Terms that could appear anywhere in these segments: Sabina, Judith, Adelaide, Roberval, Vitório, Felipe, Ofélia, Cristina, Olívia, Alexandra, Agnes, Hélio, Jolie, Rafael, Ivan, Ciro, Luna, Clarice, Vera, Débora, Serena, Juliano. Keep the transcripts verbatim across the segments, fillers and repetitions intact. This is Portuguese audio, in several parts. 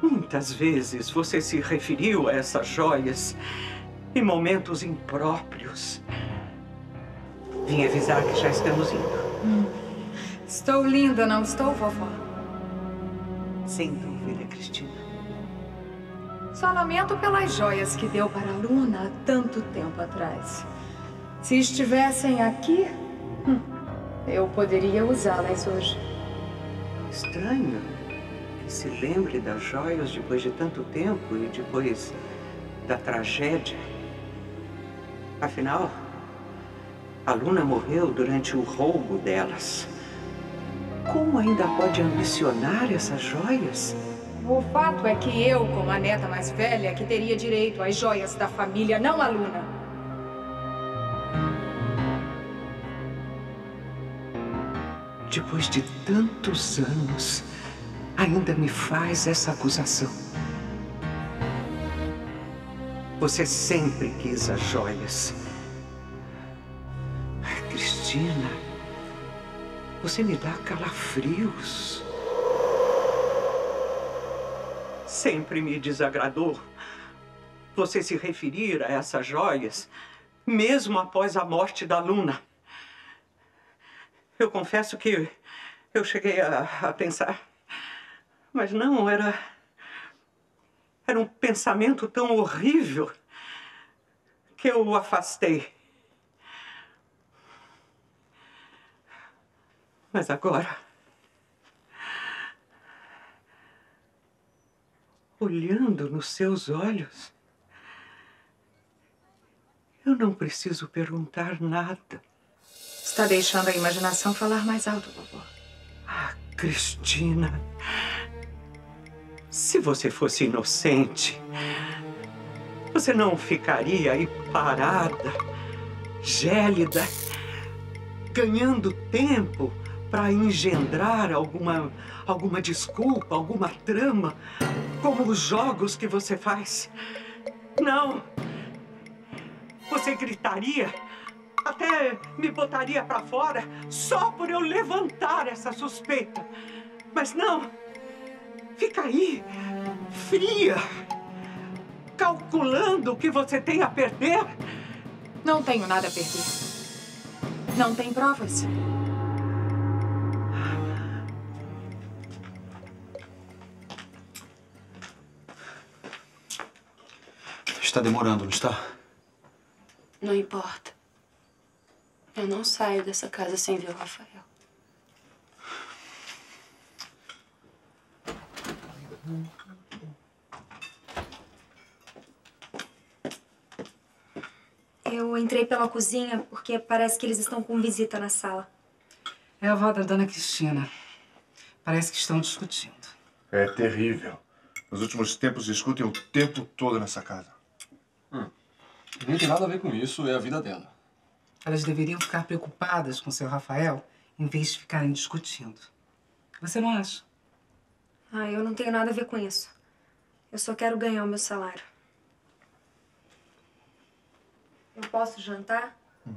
Muitas vezes você se referiu a essas joias em momentos impróprios. Vim avisar que já estamos indo. Hum. Estou linda, não estou, vovó? Sem dúvida, Cristina. Só lamento pelas joias que deu para a Luna há tanto tempo atrás. Se estivessem aqui, hum, eu poderia usá-las hoje. Estranho que se lembre das joias depois de tanto tempo e depois da tragédia. Afinal, a Luna morreu durante o roubo delas. Como ainda pode ambicionar essas joias? O fato é que eu, como a neta mais velha, que teria direito às joias da família, não a Luna. Depois de tantos anos, ainda me faz essa acusação. Você sempre quis as joias. Cristina, você me dá calafrios. Sempre me desagradou você se referir a essas joias, mesmo após a morte da Luna. Eu confesso que eu cheguei a, a pensar, mas não, era... Era um pensamento tão horrível que eu o afastei. Mas agora, olhando nos seus olhos, eu não preciso perguntar nada. Está deixando a imaginação falar mais alto, vovó. Ah, Cristina, se você fosse inocente, você não ficaria aí parada, gélida, ganhando tempo para engendrar alguma, alguma desculpa, alguma trama, como os jogos que você faz. Não! Você gritaria, até me botaria para fora, só por eu levantar essa suspeita. Mas não! Fica aí, fria, calculando o que você tem a perder. Não tenho nada a perder. Não tem provas. Está demorando, não está? Não importa. Eu não saio dessa casa sem ver o Rafael. Eu entrei pela cozinha porque parece que eles estão com visita na sala. É a avó da dona Cristina. Parece que estão discutindo. É terrível. Nos últimos tempos discutem o tempo todo nessa casa. Hum. Nem tem nada a ver com isso, é a vida dela. Elas deveriam ficar preocupadas com o seu Rafael em vez de ficarem discutindo. Você não acha? Ah, eu não tenho nada a ver com isso. Eu só quero ganhar o meu salário. Eu posso jantar? Hum.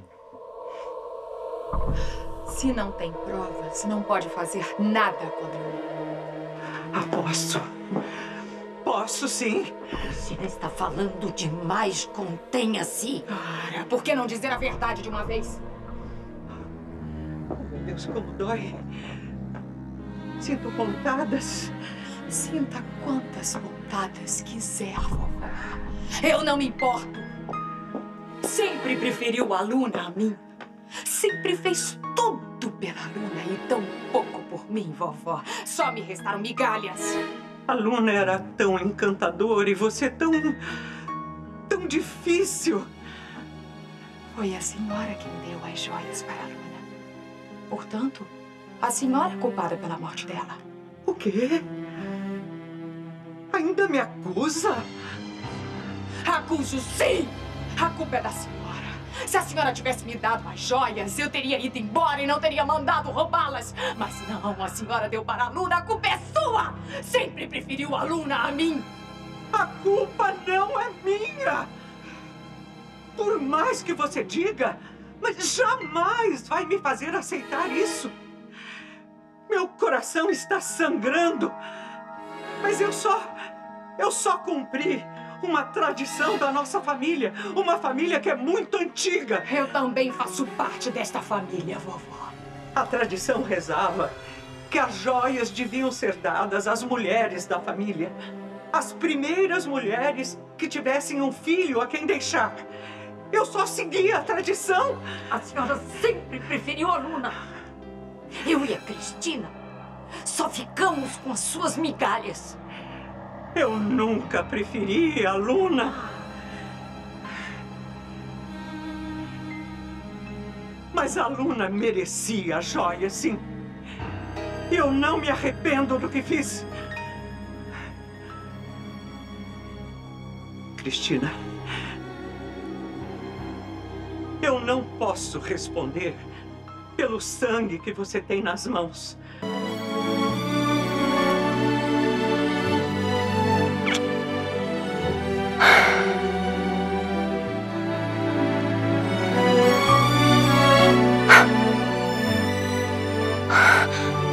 Se não tem provas, não pode fazer nada contra mim. Aposto. Posso sim. Você está falando demais, contenha-se. Cara, por que não dizer a verdade de uma vez? Meu Deus, como dói. Sinto pontadas. Sinta quantas pontadas quiser, vovó. Eu não me importo. Sempre preferiu a Luna a mim. Sempre fez tudo pela Luna e tão pouco por mim, vovó. Só me restaram migalhas. A Luna era tão encantadora e você tão... tão difícil. Foi a senhora quem deu as joias para a Luna. Portanto, a senhora é culpada pela morte dela. O quê? Ainda me acusa? Acuso sim! A culpa é da senhora. Se a senhora tivesse me dado as joias, eu teria ido embora e não teria mandado roubá-las. Mas não, a senhora deu para a Luna, a culpa é sua! Sempre preferiu a Luna a mim. A culpa não é minha! Por mais que você diga, mas jamais vai me fazer aceitar isso. Meu coração está sangrando, mas eu só... Eu só cumpri uma tradição da nossa família, uma família que é muito antiga. Eu também faço parte desta família, vovó. A tradição rezava que as joias deviam ser dadas às mulheres da família. As primeiras mulheres que tivessem um filho a quem deixar. Eu só seguia a tradição. A senhora sempre preferiu a Luna. Eu e a Cristina só ficamos com as suas migalhas. Eu nunca preferi a Luna. Mas a Luna merecia a joia, sim. Eu não me arrependo do que fiz. Cristina, eu não posso responder pelo sangue que você tem nas mãos.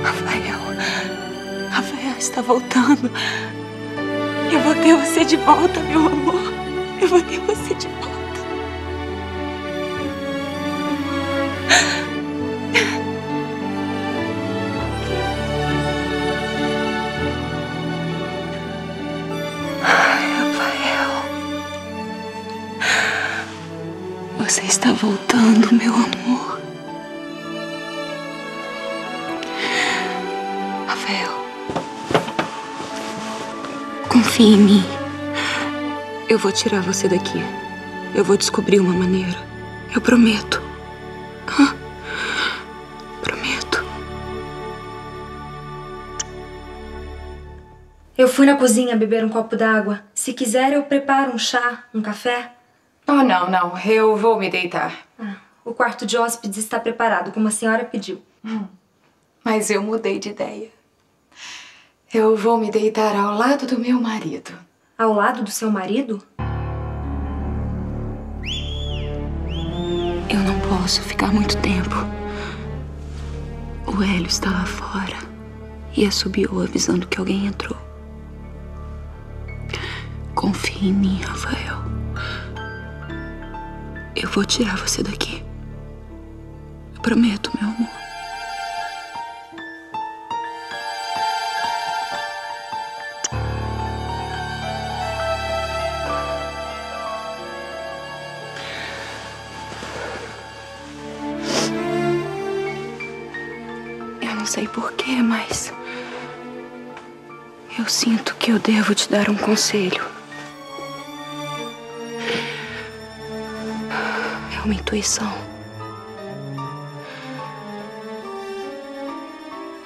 Rafael, Rafael está voltando. Eu vou ter você de volta, meu amor. Eu vou ter você de volta. Você está voltando, meu amor. Rafael, confia em mim. Eu vou tirar você daqui. Eu vou descobrir uma maneira. Eu prometo. Hã? Prometo. Eu fui na cozinha beber um copo d'água. Se quiser, eu preparo um chá, um café. Oh, não, não. Eu vou me deitar. Ah, o quarto de hóspedes está preparado, como a senhora pediu. Hum, mas eu mudei de ideia. Eu vou me deitar ao lado do meu marido. Ao lado do seu marido? Eu não posso ficar muito tempo. O Hélio está lá fora e assobiou avisando que alguém entrou. Confie em mim, Rafael. Eu vou tirar você daqui. Eu prometo, meu amor. Eu não sei porquê, mas eu sinto que eu devo te dar um conselho. Uma intuição.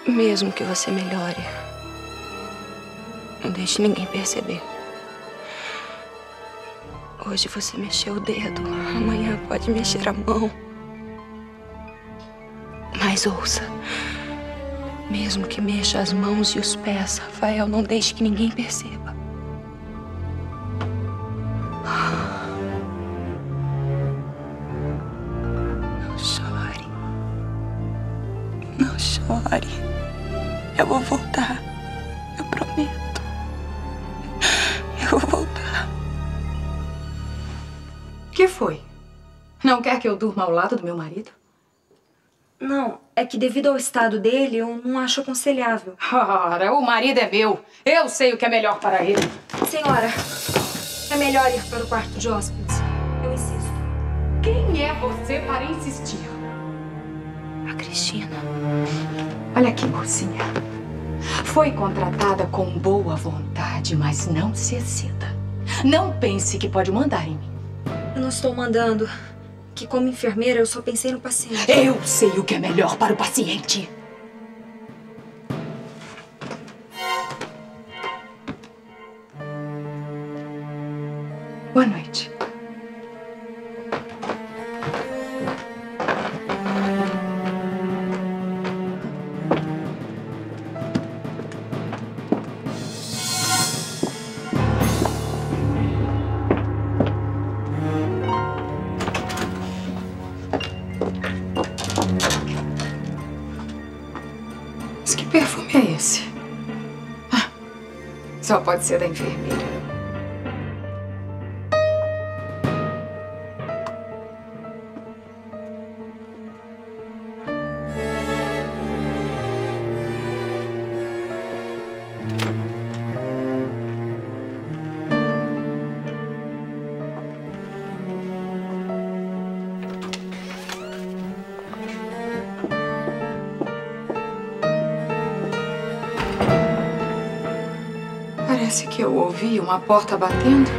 Mesmo que você melhore, não deixe ninguém perceber. Hoje você mexeu o dedo, amanhã pode mexer a mão. Mas ouça, mesmo que mexa as mãos e os pés, Rafael, não deixe que ninguém perceba. Eu vou voltar. Eu prometo. Eu vou voltar. Que foi? Não quer que eu durma ao lado do meu marido? Não, é que devido ao estado dele, eu não acho aconselhável. Ora, o marido é meu. Eu sei o que é melhor para ele. Senhora, é melhor ir para o quarto de hóspedes. Eu insisto. Quem é você para insistir? A Cristina. Olha que mocinha. Foi contratada com boa vontade, mas não se exceda. Não pense que pode mandar em mim. Eu não estou mandando. Que como enfermeira eu só pensei no paciente. Eu sei o que é melhor para o paciente. Boa noite. Só pode ser da enfermeira. Parece que eu ouvi uma porta batendo.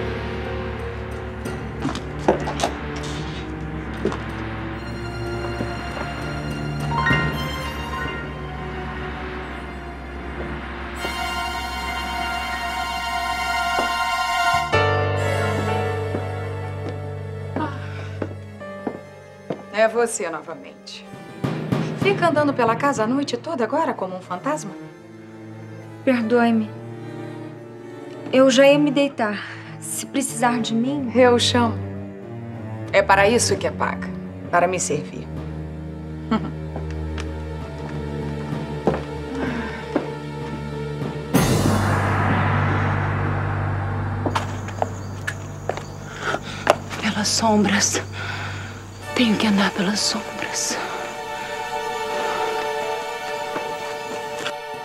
É você novamente. Fica andando pela casa a noite toda agora como um fantasma? Perdoe-me. Eu já ia me deitar. Se precisar de mim... Eu chamo. É para isso que é paga. Para me servir. Pelas sombras. Tenho que andar pelas sombras.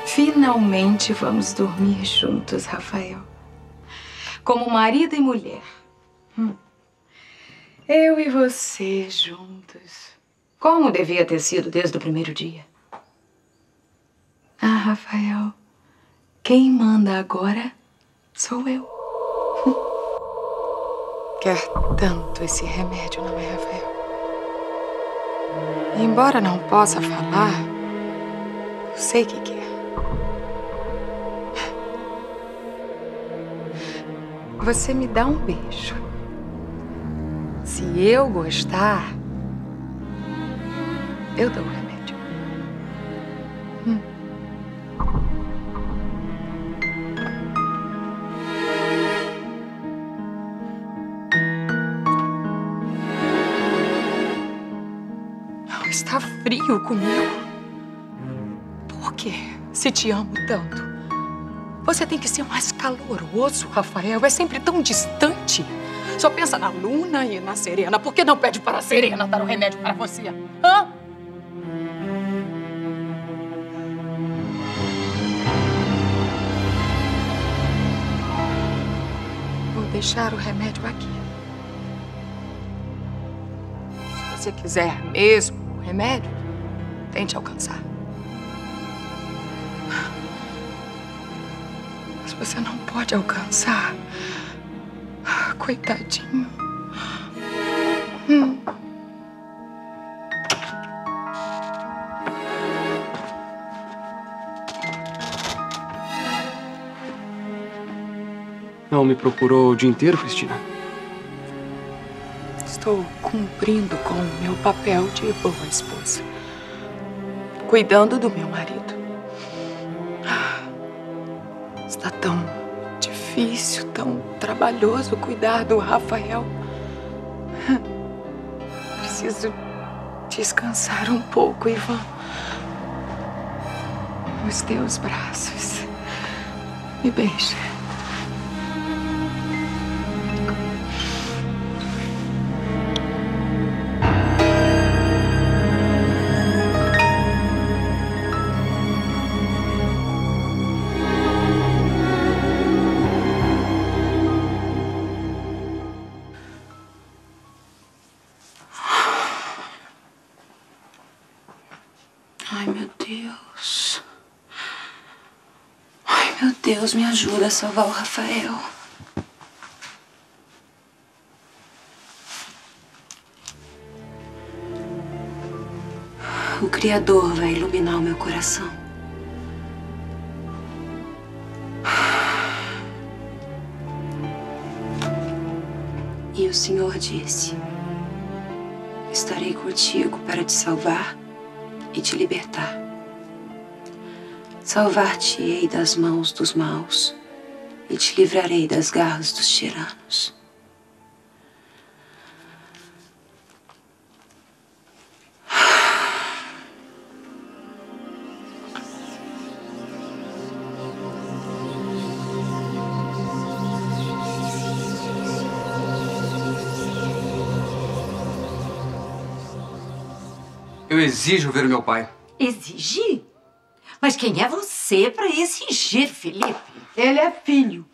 Finalmente vamos dormir juntos, Rafael. Como marido e mulher. Hum. Eu e você juntos. Como devia ter sido desde o primeiro dia. Ah, Rafael, quem manda agora sou eu. Quer tanto esse remédio, não é, Rafael? E embora não possa falar, eu sei que quer. Você me dá um beijo. Se eu gostar, eu dou o remédio. Hum. Não está frio comigo? Por quê? Se te amo tanto. Você tem que ser mais caloroso, Rafael. É sempre tão distante. Só pensa na Luna e na Serena. Por que não pede para a Serena dar um remédio para você? Hã? Vou deixar o remédio aqui. Se você quiser mesmo o remédio, tente alcançar. Você não pode alcançar. Coitadinho. Hum. Não me procurou o dia inteiro, Cristina? Estou cumprindo com o meu papel de boa esposa. Cuidando do meu marido. Está tão difícil, tão trabalhoso cuidar do Rafael. Preciso descansar um pouco, Ivan. Nos teus braços. Me beija. Deus me ajuda a salvar o Rafael. O Criador vai iluminar o meu coração. E o Senhor disse: estarei contigo para te salvar e te libertar. Salvar-te-ei das mãos dos maus e te livrarei das garras dos tiranos. Eu exijo ver o meu pai. Exige? Mas quem é você para exigir, Felipe? Ele é filho.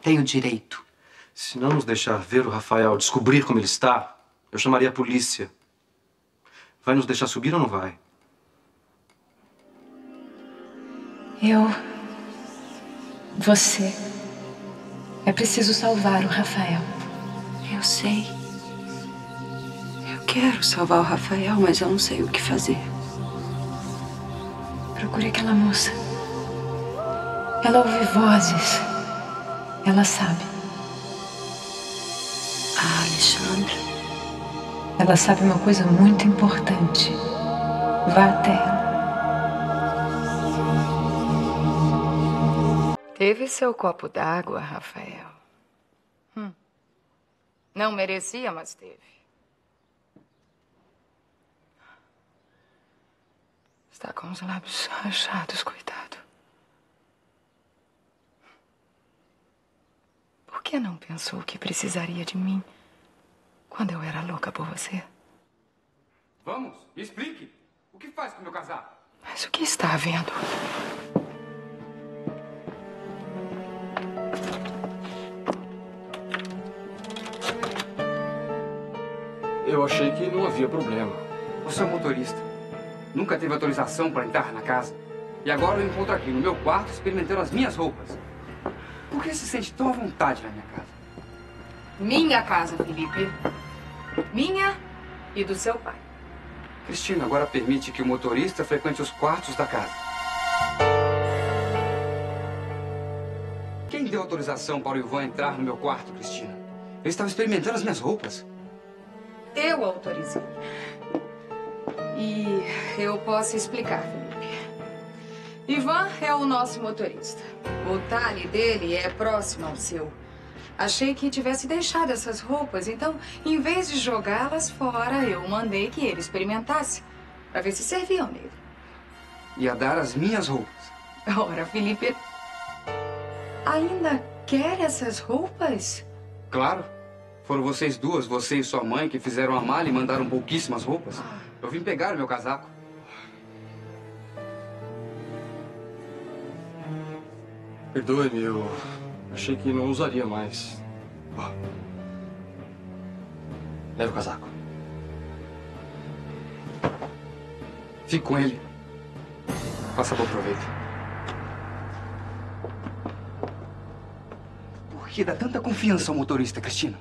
Tenho direito. Se não nos deixar ver o Rafael, descobrir como ele está, eu chamaria a polícia. Vai nos deixar subir ou não vai? Eu... Você... É preciso salvar o Rafael. Eu sei. Eu quero salvar o Rafael, mas eu não sei o que fazer. Procure aquela moça. Ela ouve vozes. Ela sabe. A Alexandra. Ela sabe uma coisa muito importante. Vá até ela. Teve seu copo d'água, Rafael. Hum. Não merecia, mas teve. Está com os lábios rachados, coitado. Por que não pensou que precisaria de mim quando eu era louca por você? Vamos, me explique. O que faz com o meu casaco? Mas o que está havendo? Eu achei que não havia problema. Você é um motorista. Nunca teve autorização para entrar na casa. E agora eu encontro aqui no meu quarto experimentando as minhas roupas. Por que se sente tão à vontade na minha casa? Minha casa, Felipe. Minha e do seu pai. Cristina, agora permite que o motorista frequente os quartos da casa. Quem deu autorização para o Ivan entrar no meu quarto, Cristina? Eu estava experimentando as minhas roupas. Eu autorizei. E eu posso explicar, Felipe. Ivan é o nosso motorista. O talhe dele é próximo ao seu. Achei que tivesse deixado essas roupas, então, em vez de jogá-las fora, eu mandei que ele experimentasse, para ver se serviam nele. Ia dar as minhas roupas. Ora, Felipe, ainda quer essas roupas? Claro. Foram vocês duas, você e sua mãe, que fizeram a malha e mandaram pouquíssimas roupas. Ah. Eu vim pegar o meu casaco. Perdoe-me, eu achei que não usaria mais. Oh. Leve o casaco. Fique com ele. Faça bom proveito. Por que dá tanta confiança ao motorista, Cristina?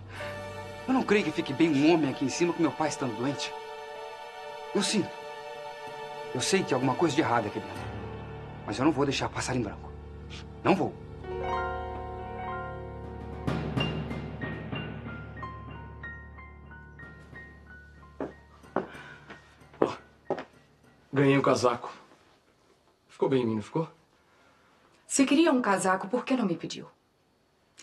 Eu não creio que fique bem um homem aqui em cima com meu pai estando doente. Eu sinto. Eu sei que há alguma coisa de errado aqui dentro. Mas eu não vou deixar passar em branco. Não vou. Oh, ganhei um casaco. Ficou bem em mim, não ficou? Se queria um casaco, por que não me pediu?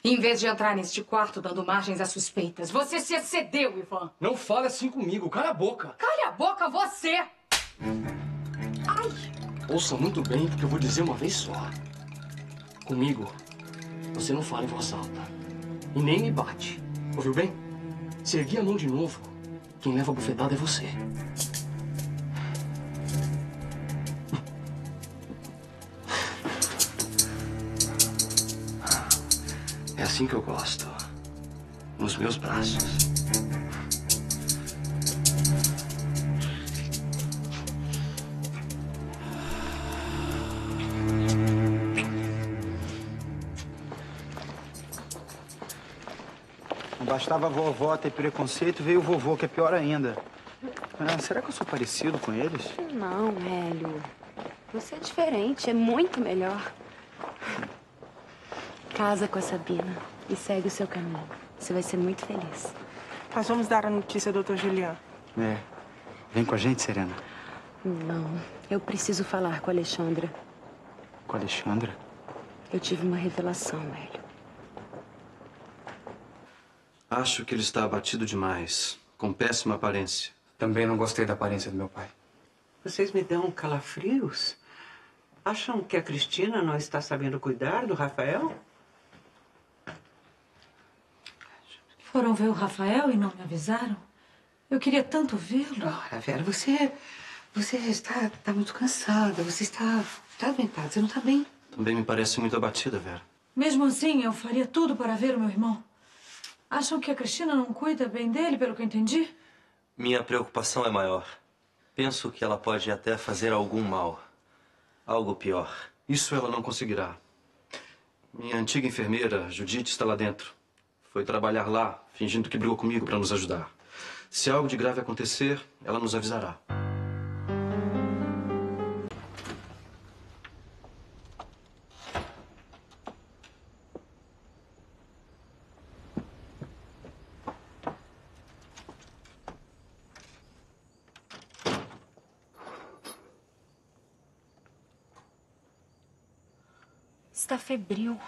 Em vez de entrar neste quarto dando margens a suspeitas, você se excedeu, Ivan. Não fale assim comigo. Cala a boca. Cala a boca, você! Ai! Ouça muito bem, porque eu vou dizer uma vez só. Comigo, você não fala em voz alta. E nem me bate. Ouviu bem? Se erguer a mão de novo, quem leva a bufetada é você. É assim que eu gosto. Nos meus braços. Não bastava a vovó ter preconceito, veio o vovô, que é pior ainda. Ah, será que eu sou parecido com eles? Não, Hélio. Você é diferente, é muito melhor. Casa com a Sabina e segue o seu caminho. Você vai ser muito feliz. Nós vamos dar a notícia ao doutor Juliano. É. Vem com a gente, Serena. Não. Eu preciso falar com a Alexandra. Com a Alexandra? Eu tive uma revelação, Hélio. Acho que ele está abatido demais. Com péssima aparência. Também não gostei da aparência do meu pai. Vocês me dão calafrios? Acham que a Cristina não está sabendo cuidar do Rafael? Foram ver o Rafael e não me avisaram? Eu queria tanto vê-lo. Ora, Vera, você... Você está, está muito cansada. Você está, está adoentada. Você não está bem. Também me parece muito abatida, Vera. Mesmo assim, eu faria tudo para ver o meu irmão. Acham que a Cristina não cuida bem dele, pelo que eu entendi? Minha preocupação é maior. Penso que ela pode até fazer algum mal. Algo pior. Isso ela não conseguirá. Minha antiga enfermeira, Judith, está lá dentro. Foi trabalhar lá, fingindo que brigou comigo para nos ajudar. Se algo de grave acontecer, ela nos avisará. Está febril.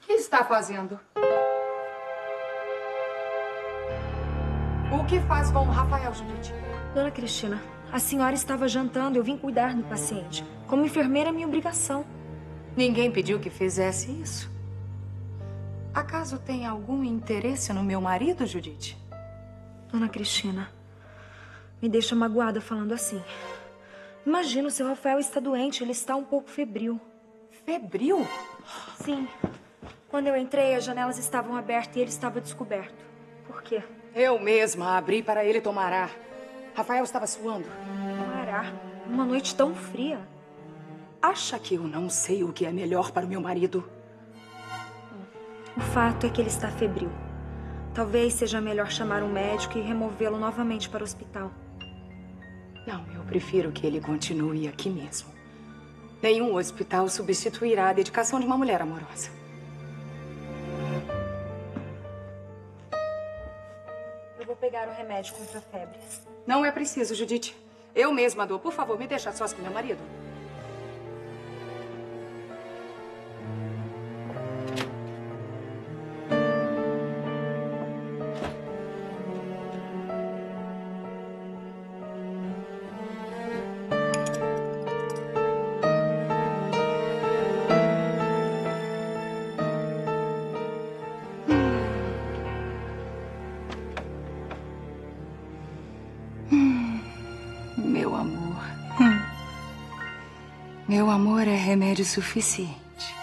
O que está fazendo? O que faz com o Rafael, Judith? Dona Cristina, a senhora estava jantando. Eu vim cuidar do paciente. Como enfermeira, é minha obrigação. Ninguém pediu que fizesse isso. Acaso tem algum interesse no meu marido, Judith? Dona Cristina... Me deixa magoada falando assim. Imagina, o seu Rafael está doente, ele está um pouco febril. Febril? Sim. Quando eu entrei, as janelas estavam abertas e ele estava descoberto. Por quê? Eu mesma abri para ele tomar ar. Rafael estava suando. Tomar ar? Uma noite tão fria. Acha que eu não sei o que é melhor para o meu marido? O fato é que ele está febril. Talvez seja melhor chamar um médico e removê-lo novamente para o hospital. Não, eu prefiro que ele continue aqui mesmo. Nenhum hospital substituirá a dedicação de uma mulher amorosa. Eu vou pegar o remédio contra a febre. Não é preciso, Judith. Eu mesma dou. Por favor, me deixa sós com meu marido. Meu amor é remédio suficiente.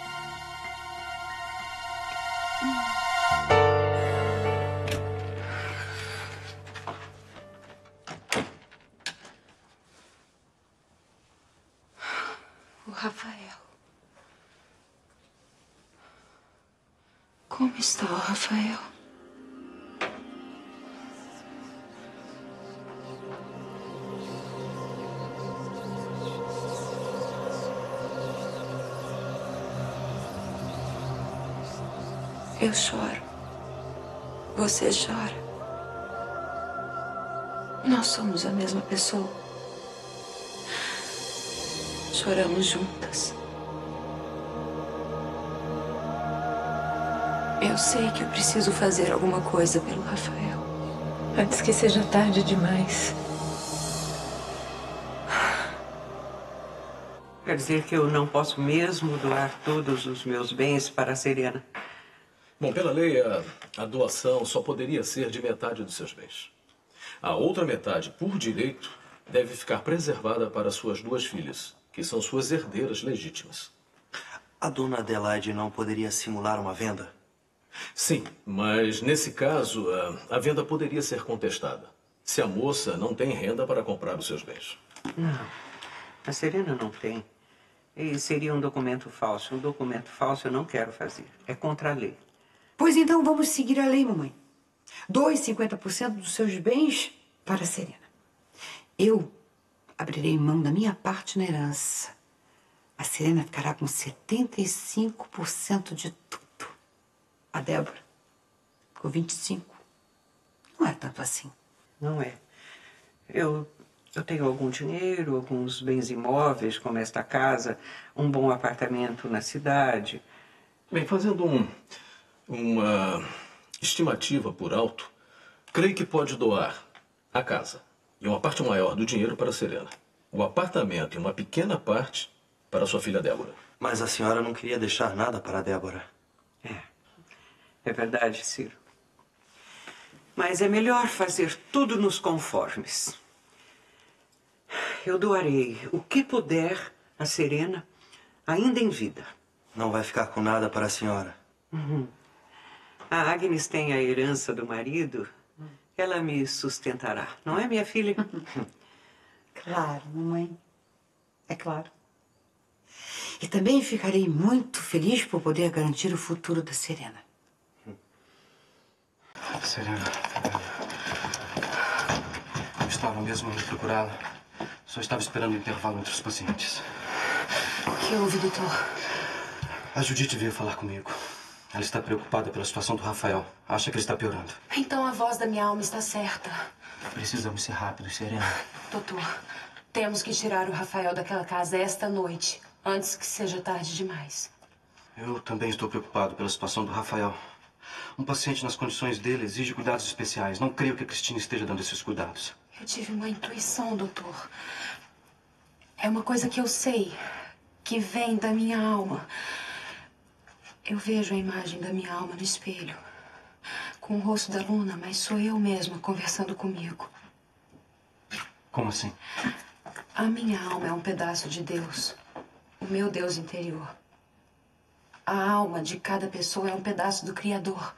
O Rafael. Como está o Rafael? Eu choro. Você chora. Nós somos a mesma pessoa. Choramos juntas. Eu sei que eu preciso fazer alguma coisa pelo Rafael. Antes que seja tarde demais. Quer dizer que eu não posso mesmo doar todos os meus bens para a Serena? Bom, pela lei, a, a doação só poderia ser de metade dos seus bens. A outra metade, por direito, deve ficar preservada para suas duas filhas, que são suas herdeiras legítimas. A dona Adelaide não poderia simular uma venda? Sim, mas nesse caso, a, a venda poderia ser contestada, se a moça não tem renda para comprar os seus bens. Não, a Serena não tem. E seria um documento falso. Um documento falso eu não quero fazer. É contra a lei. Pois então vamos seguir a lei, mamãe. Doe cinquenta por cento dos seus bens para a Serena. Eu abrirei mão da minha parte na herança. A Serena ficará com setenta e cinco por cento de tudo. A Débora com vinte e cinco por cento. Não é tanto assim. Não é. Eu, eu tenho algum dinheiro, alguns bens imóveis, como esta casa, um bom apartamento na cidade. Bem, fazendo um... uma estimativa por alto, creio que pode doar a casa e uma parte maior do dinheiro para a Serena, o apartamento e uma pequena parte para sua filha Débora. Mas a senhora não queria deixar nada para a Débora. É verdade, Ciro. Mas é melhor fazer tudo nos conformes. Eu doarei o que puder a Serena, ainda em vida. Não vai ficar com nada para a senhora. Uhum. A Agnes tem a herança do marido. Ela me sustentará, não é, minha filha? Claro, mamãe. É claro. E também ficarei muito feliz por poder garantir o futuro da Serena. Serena, eu estava mesmo indo procurá-la. Só estava esperando o intervalo entre os pacientes. O que houve, doutor? A Judith veio falar comigo. Ela está preocupada pela situação do Rafael. Acha que ele está piorando. Então a voz da minha alma está certa. Precisamos ser rápidos, Serena. Doutor, temos que tirar o Rafael daquela casa esta noite, antes que seja tarde demais. Eu também estou preocupado pela situação do Rafael. Um paciente nas condições dele exige cuidados especiais. Não creio que a Cristina esteja dando esses cuidados. Eu tive uma intuição, doutor. É uma coisa que eu sei, que vem da minha alma. Eu vejo a imagem da minha alma no espelho, com o rosto da Luna, mas sou eu mesma conversando comigo. Como assim? A minha alma é um pedaço de Deus, o meu Deus interior. A alma de cada pessoa é um pedaço do Criador.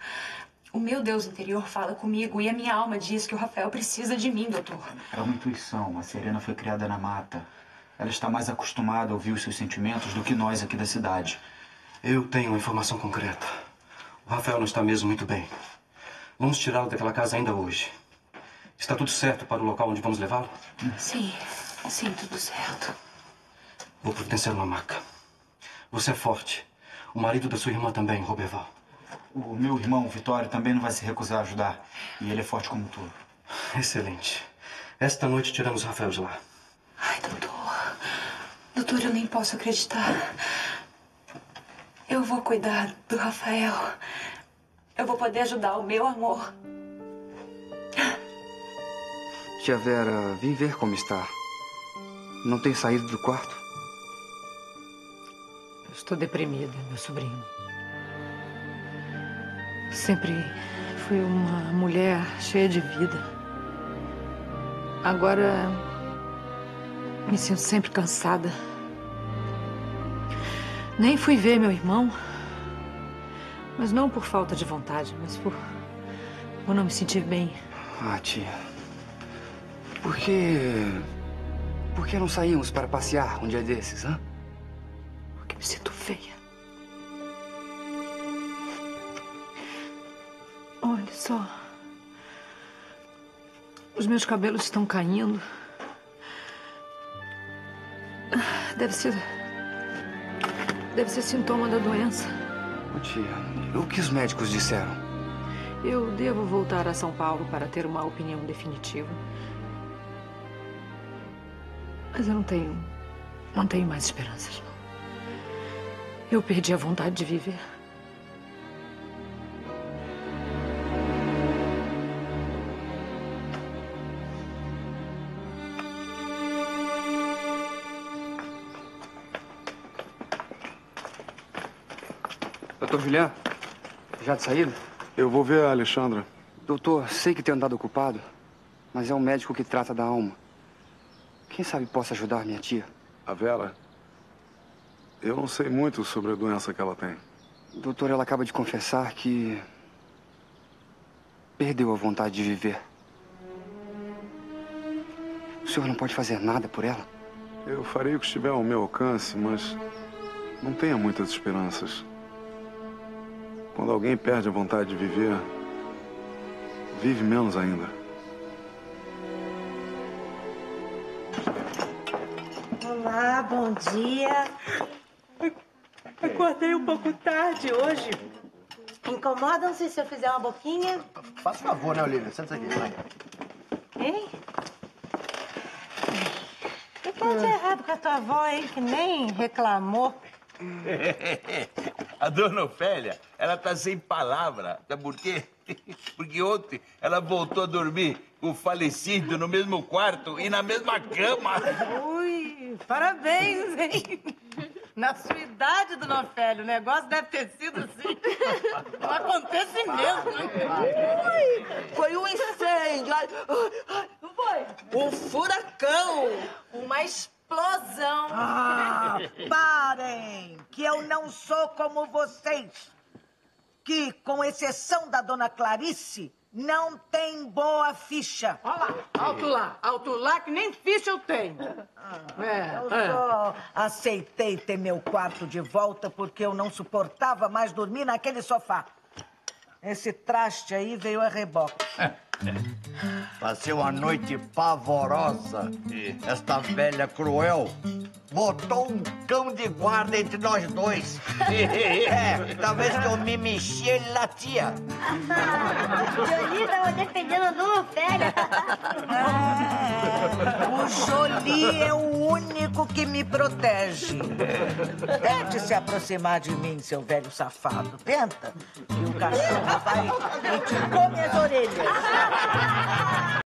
O meu Deus interior fala comigo e a minha alma diz que o Rafael precisa de mim, doutor. É uma intuição. A Serena foi criada na mata. Ela está mais acostumada a ouvir os seus sentimentos do que nós aqui da cidade. Eu tenho uma informação concreta. O Rafael não está mesmo muito bem. Vamos tirá-lo daquela casa ainda hoje. Está tudo certo para o local onde vamos levá-lo? Sim, sim, tudo certo. Vou providenciar uma maca. Você é forte. O marido da sua irmã também, Roberval. O meu irmão, Vitório, também não vai se recusar a ajudar. E ele é forte como um touro. Excelente. Esta noite tiramos o Rafael de lá. Ai, doutor. Doutor, eu nem posso acreditar. Eu vou cuidar do Rafael. Eu vou poder ajudar o meu amor. Tia Vera, vim ver como está. Não tem saído do quarto? Eu estou deprimida, meu sobrinho. Sempre fui uma mulher cheia de vida. Agora me sinto sempre cansada. Nem fui ver meu irmão, mas não por falta de vontade, mas por, por não me sentir bem. Ah, tia, por que, por que não saímos para passear um dia desses, hã? Porque me sinto feia. Olha só, os meus cabelos estão caindo. Deve ser... Deve ser sintoma da doença. Ô, tia, o que os médicos disseram? Eu devo voltar a São Paulo para ter uma opinião definitiva. Mas eu não tenho... Não tenho mais esperanças, não. Eu perdi a vontade de viver. Doutor Juliano, já de saída? Eu vou ver a Alexandra. Doutor, sei que tem andado ocupado, mas é um médico que trata da alma. Quem sabe possa ajudar minha tia? A Vera? Eu não sei muito sobre a doença que ela tem. Doutor, ela acaba de confessar que... perdeu a vontade de viver. O senhor não pode fazer nada por ela? Eu farei o que estiver ao meu alcance, mas... não tenha muitas esperanças. Quando alguém perde a vontade de viver, vive menos ainda. Olá, bom dia. Acordei um pouco tarde hoje. Incomodam-se se eu fizer uma boquinha? Faça um favor, né, Olívia? Senta aqui, vai. Hein? O que houve errado com a tua avó, hein? Que nem reclamou. A dona Ofélia, ela tá sem palavra, sabe por quê? Porque ontem ela voltou a dormir com o falecido no mesmo quarto e na mesma cama. Ui, parabéns, hein? Na sua idade, dona Ofélia, o negócio deve ter sido assim. Um acontecimento. Foi, foi um incêndio. Não foi? Um furacão. Uma explosão. Ah, parem, que eu não sou como vocês. Que, com exceção da dona Clarice, não tem boa ficha. Olha lá, alto lá, alto lá, que nem ficha eu tenho. Ah, é, eu é. só aceitei ter meu quarto de volta porque eu não suportava mais dormir naquele sofá. Esse traste aí veio a reboque. É. Passei uma noite pavorosa. Esta velha cruel botou um cão de guarda entre nós dois. É, talvez que eu me mexi, ele latia. Jolie estava defendendo a Dona Ofélia. O Jolie é o único que me protege. Tente se aproximar de mim, seu velho safado. Tenta. E o cachorro vai e te come as orelhas.